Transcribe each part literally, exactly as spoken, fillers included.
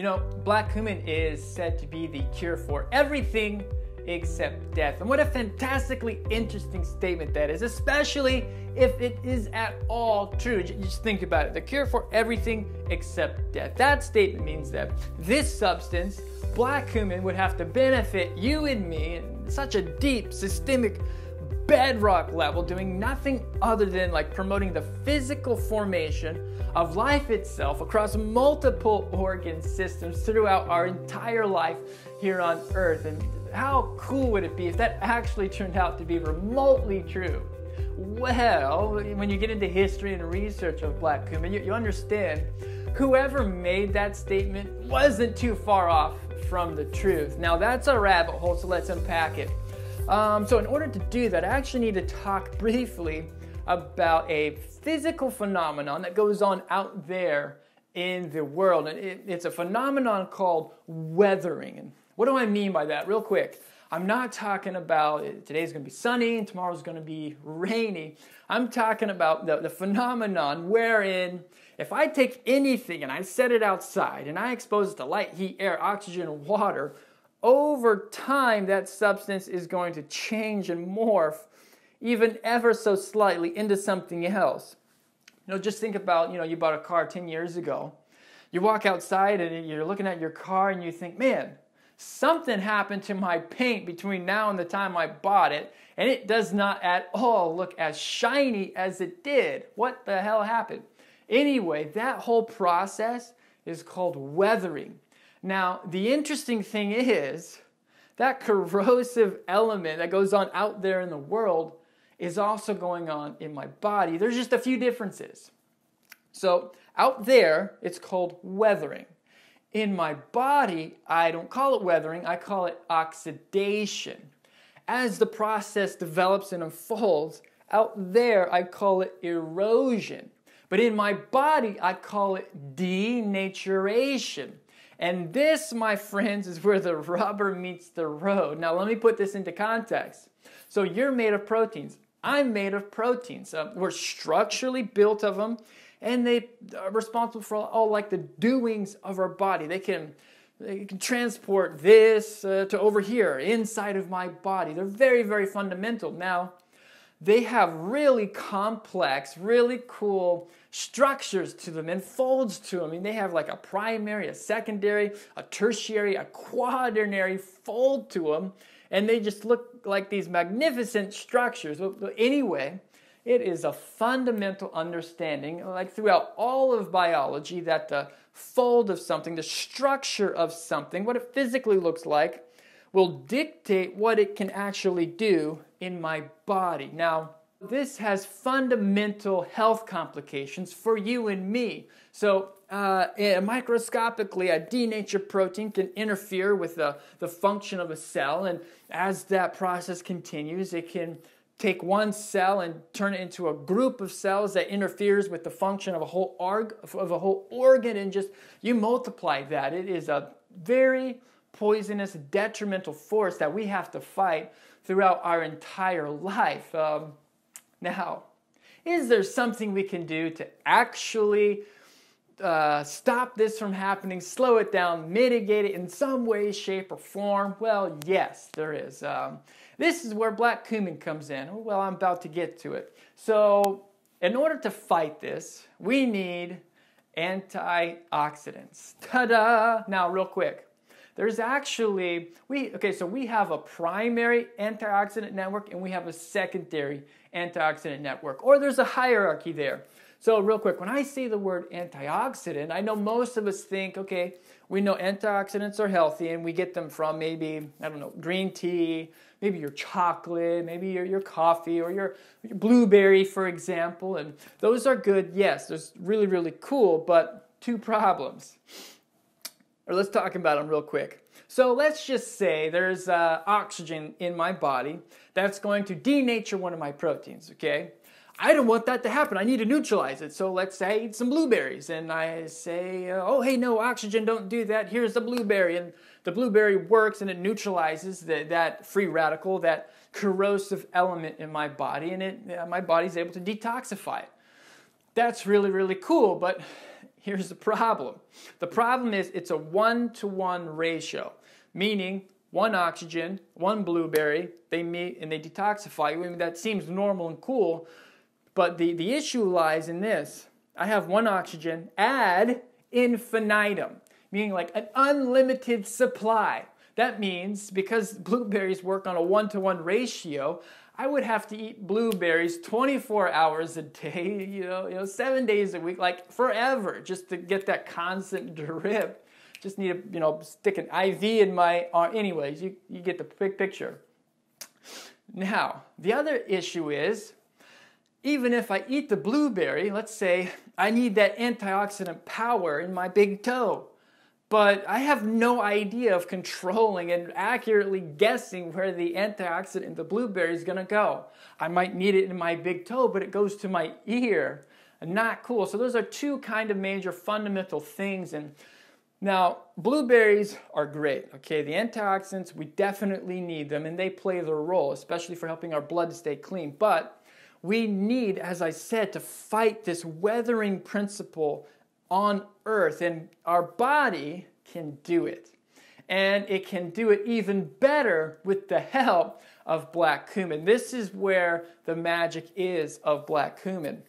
You know, black cumin is said to be the cure for everything except death. And what a fantastically interesting statement that is, especially if it is at all true. Just think about it. The cure for everything except death. That statement means that this substance, black cumin, would have to benefit you and me in such a deep, systemic, bedrock level, doing nothing other than like promoting the physical formation of life itself across multiple organ systems throughout our entire life here on Earth. And how cool would it be if that actually turned out to be remotely true? Well, when you get into history and research of black cumin, you, you understand whoever made that statement wasn't too far off from the truth. Now that's a rabbit hole, so let's unpack it. Um, so in order to do that, I actually need to talk briefly about a physical phenomenon that goes on out there in the world. And it, it's a phenomenon called weathering. And what do I mean by that? Real quick, I'm not talking about today's going to be sunny and tomorrow's going to be rainy. I'm talking about the, the phenomenon wherein if I take anything and I set it outside and I expose it to light, heat, air, oxygen, and water, over time, that substance is going to change and morph even ever so slightly into something else. You know, just think about, you know, you bought a car ten years ago. You walk outside and you're looking at your car and you think, man, something happened to my paint between now and the time I bought it, and it does not at all look as shiny as it did. What the hell happened? Anyway, that whole process is called weathering. Now, the interesting thing is that corrosive element that goes on out there in the world is also going on in my body. There's just a few differences. So out there, it's called weathering. In my body, I don't call it weathering, I call it oxidation. As the process develops and unfolds, out there, I call it erosion. But in my body, I call it denaturation. And this, my friends, is where the rubber meets the road. Now, let me put this into context. So you're made of proteins. I'm made of proteins. Uh, we're structurally built of them, and they are responsible for all, all like the doings of our body. They can, they can transport this uh, to over here, inside of my body. They're very, very fundamental. Now, they have really complex, really cool structures to them and folds to them. I mean, they have like a primary, a secondary, a tertiary, a quaternary fold to them, and they just look like these magnificent structures. But anyway, it is a fundamental understanding, like throughout all of biology, that the fold of something, the structure of something, what it physically looks like, will dictate what it can actually do in my body. Now, this has fundamental health complications for you and me. So uh, microscopically, a denatured protein can interfere with the, the function of a cell, and as that process continues, it can take one cell and turn it into a group of cells that interferes with the function of a whole, arg of a whole organ, and just, you multiply that. It is a very poisonous, detrimental force that we have to fight throughout our entire life. Um, now, is there something we can do to actually uh, stop this from happening, slow it down, mitigate it in some way, shape, or form? Well, yes, there is. Um, this is where black cumin comes in. Well, I'm about to get to it. So, in order to fight this, we need antioxidants. Ta-da! Now, real quick. There's actually, we okay, so we have a primary antioxidant network and we have a secondary antioxidant network, or there's a hierarchy there. So real quick, when I say the word antioxidant, I know most of us think, okay, we know antioxidants are healthy and we get them from maybe, I don't know, green tea, maybe your chocolate, maybe your, your coffee or your, your blueberry, for example, and those are good, yes, they're really, really cool, but two problems. Or let's talk about them real quick. So let's just say there's uh, oxygen in my body that's going to denature one of my proteins, okay? I don't want that to happen. I need to neutralize it. So let's say I eat some blueberries and I say, uh, oh, hey, no, oxygen, don't do that. Here's the blueberry. And the blueberry works and it neutralizes the, that free radical, that corrosive element in my body, and it, uh, my body's able to detoxify it. That's really, really cool, but Here's the problem. The problem is it's a one-to-one ratio, meaning one oxygen, one blueberry, they meet and they detoxify. I mean, that seems normal and cool, but the, the issue lies in this. I have one oxygen ad infinitum, meaning like an unlimited supply. That means because blueberries work on a one-to-one ratio, I would have to eat blueberries twenty-four hours a day, you know, you know, seven days a week, like forever, just to get that constant drip. Just need to, you know, stick an I V in my arm. Anyways, you, you get the big picture. Now, the other issue is, even if I eat the blueberry, let's say I need that antioxidant power in my big toe, but I have no idea of controlling and accurately guessing where the antioxidant in the blueberry is going to go. I might need it in my big toe, but it goes to my ear. Not cool. So those are two kind of major fundamental things. And now, blueberries are great, okay? The antioxidants, we definitely need them, and they play their role, especially for helping our blood stay clean. But we need, as I said, to fight this weathering principle on Earth, and our body can do it. And it can do it even better with the help of black cumin. This is where the magic is of black cumin.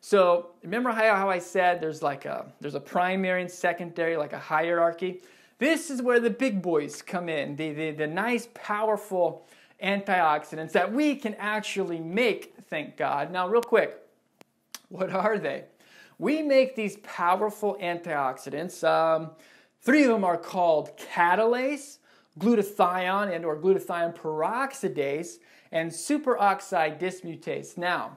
So remember how I said there's like a, there's a primary and secondary, like a hierarchy? This is where the big boys come in, the, the, the nice, powerful antioxidants that we can actually make, thank God. Now, real quick, what are they? We make these powerful antioxidants. Um, three of them are called catalase, glutathione and or glutathione peroxidase, and superoxide dismutase. Now,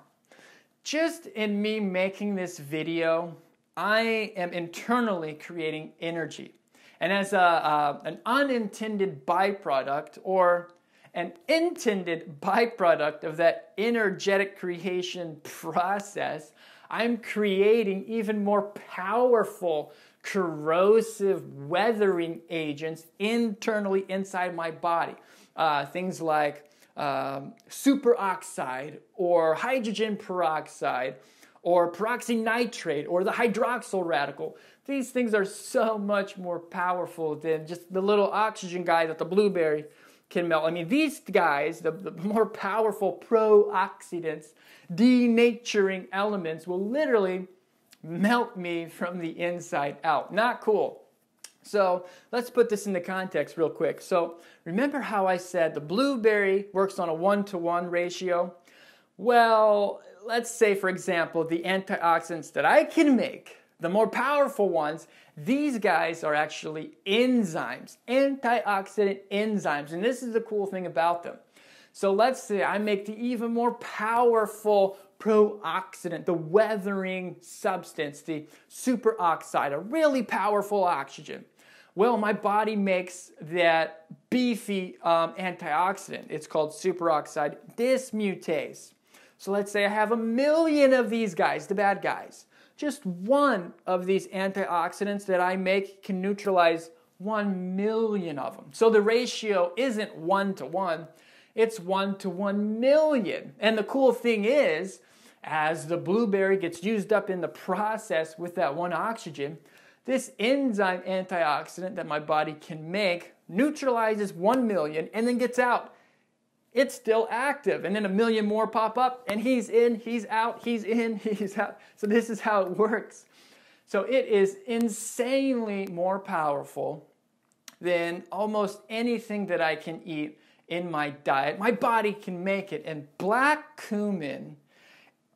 just in me making this video, I am internally creating energy. And as a, uh, an unintended byproduct or an intended byproduct of that energetic creation process, I'm creating even more powerful, corrosive weathering agents internally inside my body. Uh, things like Um, superoxide or hydrogen peroxide or peroxynitrate or the hydroxyl radical. These things are so much more powerful than just the little oxygen guy that the blueberry can melt. I mean, these guys, the, the more powerful pro-oxidants, denaturing elements, will literally melt me from the inside out. Not cool. So let's put this into context real quick. So remember how I said the blueberry works on a one-to-one ratio? Well, let's say, for example, the antioxidants that I can make, the more powerful ones, these guys are actually enzymes, antioxidant enzymes. And this is the cool thing about them. So let's say I make the even more powerful pro-oxidant, the weathering substance, the superoxide, a really powerful oxygen. Well, my body makes that beefy um, antioxidant. It's called superoxide dismutase. So let's say I have a million of these guys, the bad guys. Just one of these antioxidants that I make can neutralize one million of them. So the ratio isn't one to one. It's one to one million. And the cool thing is, as the blueberry gets used up in the process with that one oxygen, this enzyme antioxidant that my body can make neutralizes one million and then gets out. It's still active. And then a million more pop up and he's in, he's out, he's in, he's out. So this is how it works. So it is insanely more powerful than almost anything that I can eat in my diet. My body can make it. And black cumin,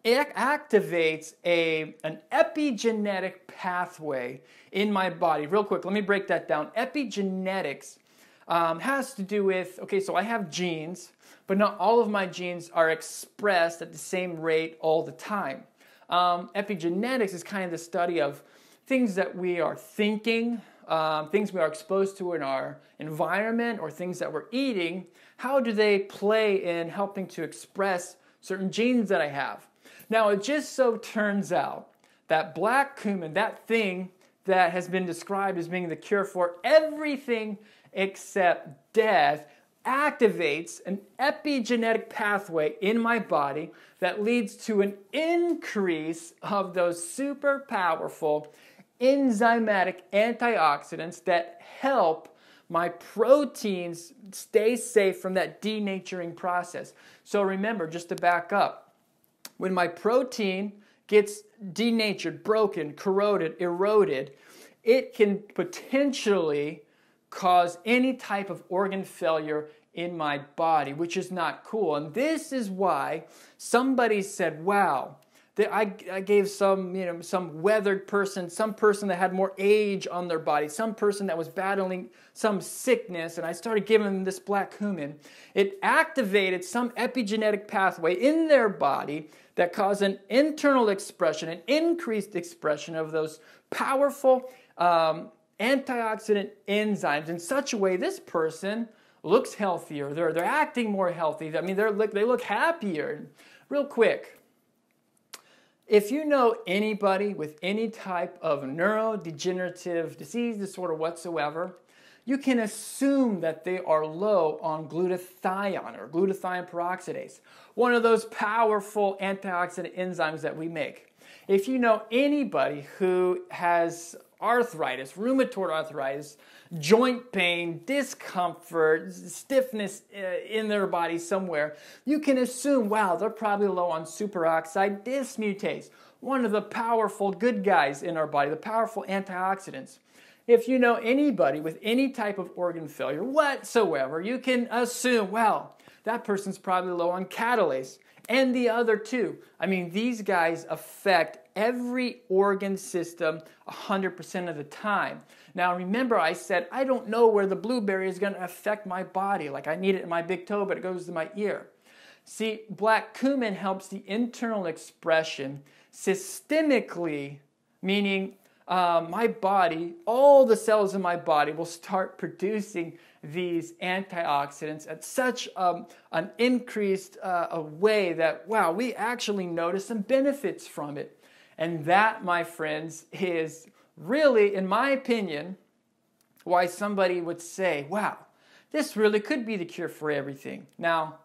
it activates a, an epigenetic pathway in my body. Real quick, let me break that down. Epigenetics um, has to do with, okay, so I have genes, but not all of my genes are expressed at the same rate all the time. Um, epigenetics is kind of the study of things that we are thinking, Um, things we are exposed to in our environment or things that we're eating. How do they play in helping to express certain genes that I have? Now, it just so turns out that black cumin, that thing that has been described as being the cure for everything except death, activates an epigenetic pathway in my body that leads to an increase of those super powerful enzymatic antioxidants that help my proteins stay safe from that denaturing process. So remember, just to back up, when my protein gets denatured, broken, corroded, eroded, it can potentially cause any type of organ failure in my body, which is not cool. And this is why somebody said, wow, I, I gave some, you know, some weathered person, some person that had more age on their body, some person that was battling some sickness, and I started giving them this black cumin. It activated some epigenetic pathway in their body that caused an internal expression, an increased expression of those powerful um, antioxidant enzymes in such a way this person looks healthier. They're, they're acting more healthy. I mean, they're, they look happier. Real quick. If you know anybody with any type of neurodegenerative disease disorder whatsoever, you can assume that they are low on glutathione or glutathione peroxidase, one of those powerful antioxidant enzymes that we make. If you know anybody who has arthritis, rheumatoid arthritis, joint pain, discomfort, stiffness in their body somewhere, you can assume, wow, they're probably low on superoxide dismutase, one of the powerful good guys in our body, the powerful antioxidants. If you know anybody with any type of organ failure whatsoever, you can assume, well, that person's probably low on catalase and the other two. I mean, these guys affect every organ system one hundred percent of the time. Now remember, I said I don't know where the blueberry is going to affect my body. Like, I need it in my big toe, but it goes to my ear. See, black cumin helps the internal expression systemically, meaning uh, my body, all the cells in my body will start producing these antioxidants at such um, an increased uh, a way that, wow, we actually notice some benefits from it. And that, my friends, is really, in my opinion, why somebody would say, wow, this really could be the cure for everything. Now,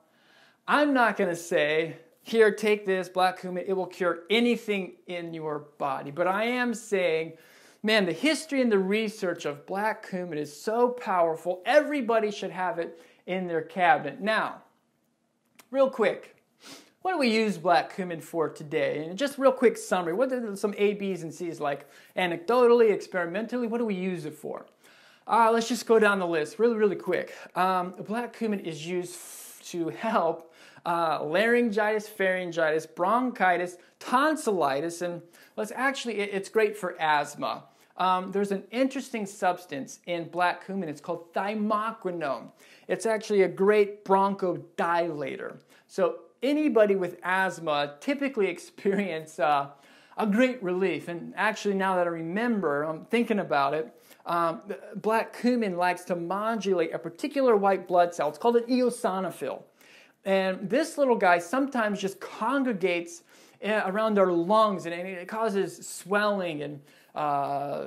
I'm not going to say, here, take this black cumin, it will cure anything in your body. But I am saying, man, the history and the research of black cumin is so powerful, everybody should have it in their cabinet. Now, real quick, what do we use black cumin for today? And just real quick summary, what are some A, B's, and C's like? Anecdotally, experimentally, what do we use it for? Uh, let's just go down the list really, really quick. Um, black cumin is used to help uh, laryngitis, pharyngitis, bronchitis, tonsillitis, and well, it's actually, it, it's great for asthma. Um, there's an interesting substance in black cumin. It's called thymoquinone. It's actually a great bronchodilator. So anybody with asthma typically experience uh, a great relief. And actually, now that I remember, I'm thinking about it, um, black cumin likes to modulate a particular white blood cell. It's called an eosinophil. And this little guy sometimes just congregates uh, around our lungs, and it causes swelling and uh,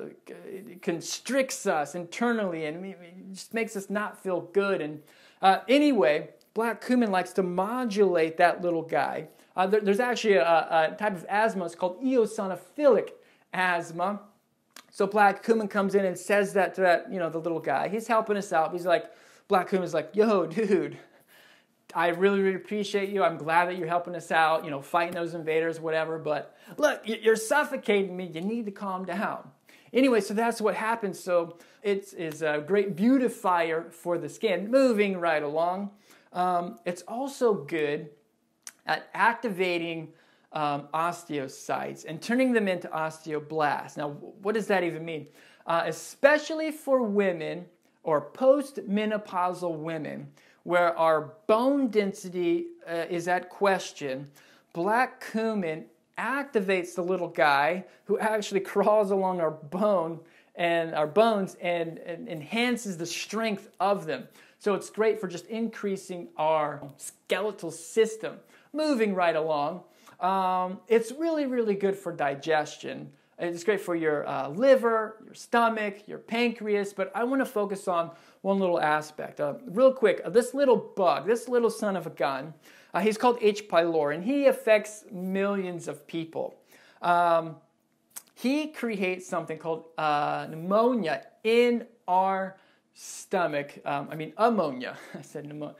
constricts us internally, and it just makes us not feel good. And uh, anyway, black cumin likes to modulate that little guy. Uh, there, there's actually a, a type of asthma, it's called eosinophilic asthma. So black cumin comes in and says that to that, you know, the little guy. He's helping us out. He's like, black cumin's like, yo, dude, I really, really appreciate you. I'm glad that you're helping us out, you know, fighting those invaders, whatever. But look, you're suffocating me. You need to calm down. Anyway, so that's what happens. So it is a great beautifier for the skin. Moving right along. Um, it's also good at activating um, osteocytes and turning them into osteoblasts. Now, what does that even mean? Uh, especially for women or post-menopausal women where our bone density uh, is at question, black cumin activates the little guy who actually crawls along our bone and our bones and, and enhances the strength of them. So it's great for just increasing our skeletal system. Moving right along, um, it's really, really good for digestion. It's great for your uh, liver, your stomach, your pancreas, but I want to focus on one little aspect. Uh, real quick, uh, this little bug, this little son of a gun, uh, he's called H. pylori, and he affects millions of people. Um, he creates something called uh, pneumonia in our stomach. Um, I mean, ammonia. I said pneumonia.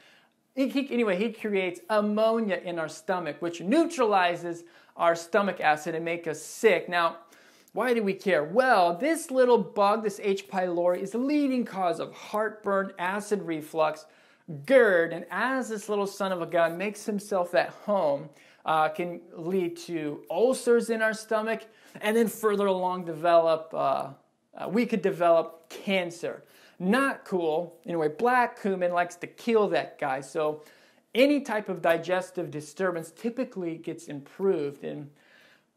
He, he, anyway, he creates ammonia in our stomach, which neutralizes our stomach acid and make us sick. Now, why do we care? Well, this little bug, this H. pylori, is the leading cause of heartburn, acid reflux, GERD, and as this little son of a gun makes himself at home, uh, can lead to ulcers in our stomach, and then further along develop, uh, uh, we could develop cancer. Not cool. Anyway, black cumin likes to kill that guy, so any type of digestive disturbance typically gets improved. And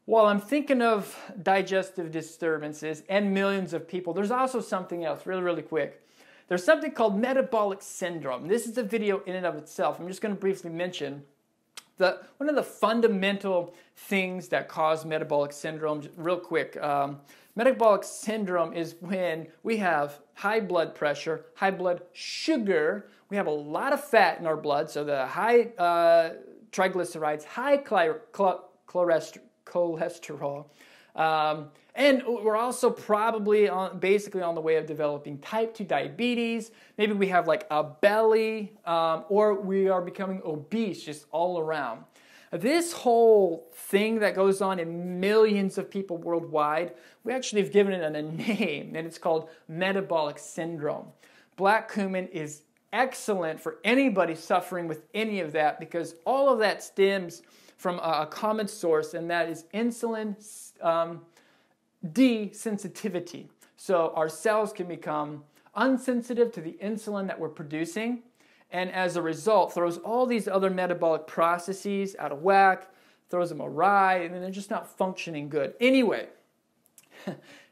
while I'm thinking of digestive disturbances and millions of people, there's also something else, really, really quick. There's something called metabolic syndrome. This is a video in and of itself. I'm just going to briefly mention the, one of the fundamental things that cause metabolic syndrome, real quick. Um, metabolic syndrome is when we have high blood pressure, high blood sugar, we have a lot of fat in our blood, so the high uh, triglycerides, high cholesterol, cholesterol. Um, and we're also probably on, basically on the way of developing type two diabetes. Maybe we have like a belly, um, or we are becoming obese just all around. This whole thing that goes on in millions of people worldwide, we actually have given it a name, and it's called metabolic syndrome. Black cumin is excellent for anybody suffering with any of that, because all of that stems from a common source, and that is insulin um, desensitivity. So our cells can become unsensitive to the insulin that we're producing, and as a result throws all these other metabolic processes out of whack, throws them awry, and then they're just not functioning good. Anyway,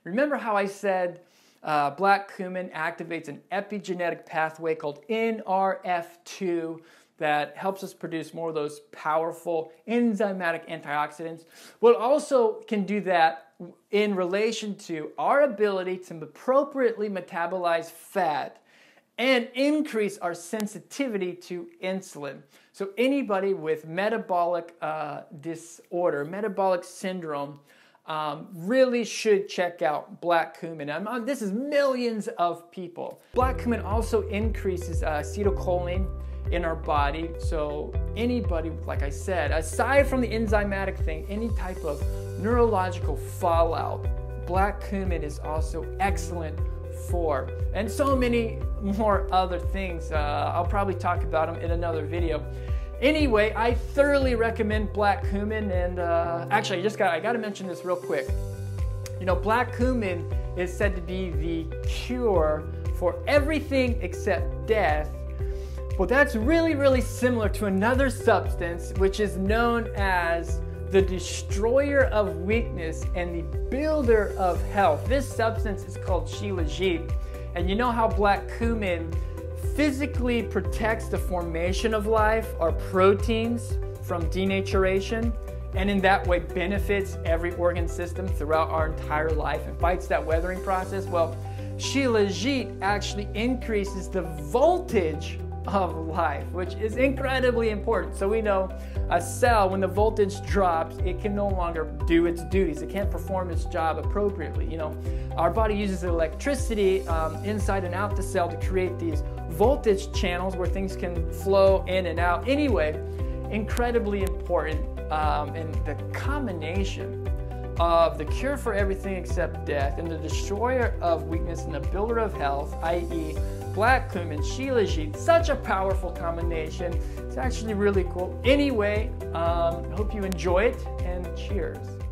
remember how I said uh, black cumin activates an epigenetic pathway called N R F two, that helps us produce more of those powerful enzymatic antioxidants. We'll also can do that in relation to our ability to appropriately metabolize fat and increase our sensitivity to insulin. So anybody with metabolic uh, disorder, metabolic syndrome, Um, really should check out black cumin. I'm on, this is millions of people. Black cumin also increases uh, acetylcholine in our body. So anybody, like I said, aside from the enzymatic thing, any type of neurological fallout, black cumin is also excellent for. And so many more other things. Uh, I'll probably talk about them in another video. Anyway, I thoroughly recommend black cumin, and uh, actually, I just got—I got to mention this real quick. You know, black cumin is said to be the cure for everything except death. Well, that's really, really similar to another substance which is known as the destroyer of weakness and the builder of health. This substance is called Shilajit, and you know how black cumin physically protects the formation of life, our proteins, from denaturation, and in that way benefits every organ system throughout our entire life and fights that weathering process. Well, Shilajit actually increases the voltage of life, which is incredibly important. So we know a cell, when the voltage drops, it can no longer do its duties. It can't perform its job appropriately. You know, our body uses electricity um, inside and out the cell to create these voltage channels where things can flow in and out. Anyway, incredibly important, um, and the combination of the cure for everything except death and the destroyer of weakness and the builder of health, i e black cumin, Shilajit, such a powerful combination. It's actually really cool. Anyway, um, hope you enjoy it, and cheers.